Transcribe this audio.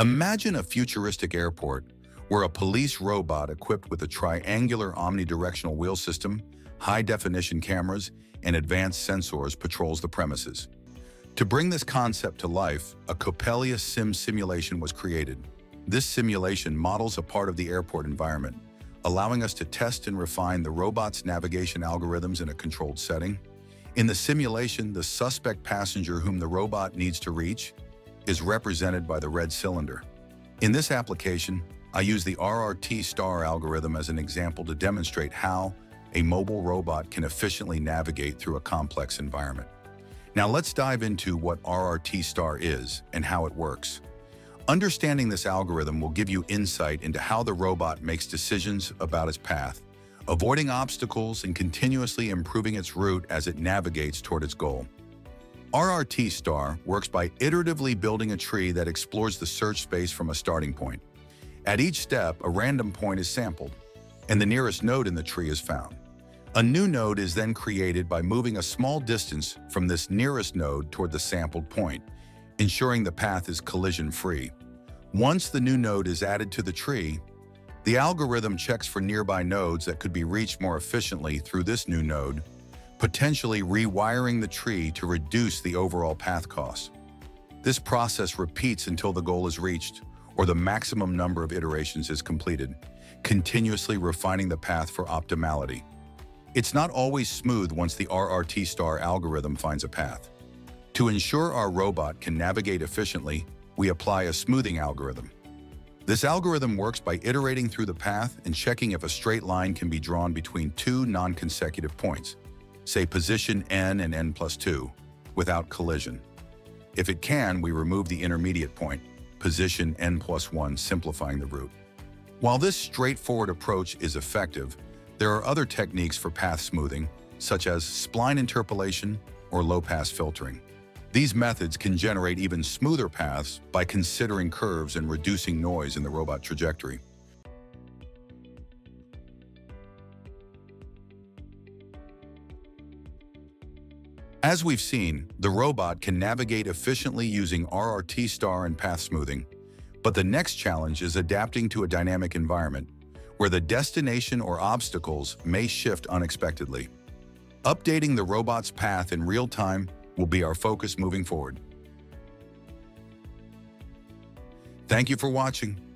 Imagine a futuristic airport where a police robot equipped with a triangular omnidirectional wheel system, high-definition cameras, and advanced sensors patrols the premises. To bring this concept to life, a CoppeliaSim simulation was created. This simulation models a part of the airport environment, allowing us to test and refine the robot's navigation algorithms in a controlled setting. In the simulation, the suspect passenger whom the robot needs to reach is represented by the red cylinder. In this application, I use the RRT* algorithm as an example to demonstrate how a mobile robot can efficiently navigate through a complex environment. Now let's dive into what RRT* is and how it works. Understanding this algorithm will give you insight into how the robot makes decisions about its path, avoiding obstacles and continuously improving its route as it navigates toward its goal. RRT* works by iteratively building a tree that explores the search space from a starting point. At each step, a random point is sampled, and the nearest node in the tree is found. A new node is then created by moving a small distance from this nearest node toward the sampled point, ensuring the path is collision-free. Once the new node is added to the tree, the algorithm checks for nearby nodes that could be reached more efficiently through this new node, potentially rewiring the tree to reduce the overall path cost. This process repeats until the goal is reached or the maximum number of iterations is completed, continuously refining the path for optimality. It's not always smooth once the RRT* algorithm finds a path. To ensure our robot can navigate efficiently, we apply a smoothing algorithm. This algorithm works by iterating through the path and checking if a straight line can be drawn between two non-consecutive points, say position n and n+2, without collision. If it can, we remove the intermediate point, position n+1, simplifying the route. While this straightforward approach is effective, there are other techniques for path smoothing, such as spline interpolation or low-pass filtering. These methods can generate even smoother paths by considering curves and reducing noise in the robot trajectory. As we've seen, the robot can navigate efficiently using RRT* and path smoothing, but the next challenge is adapting to a dynamic environment where the destination or obstacles may shift unexpectedly. Updating the robot's path in real time will be our focus moving forward. Thank you for watching.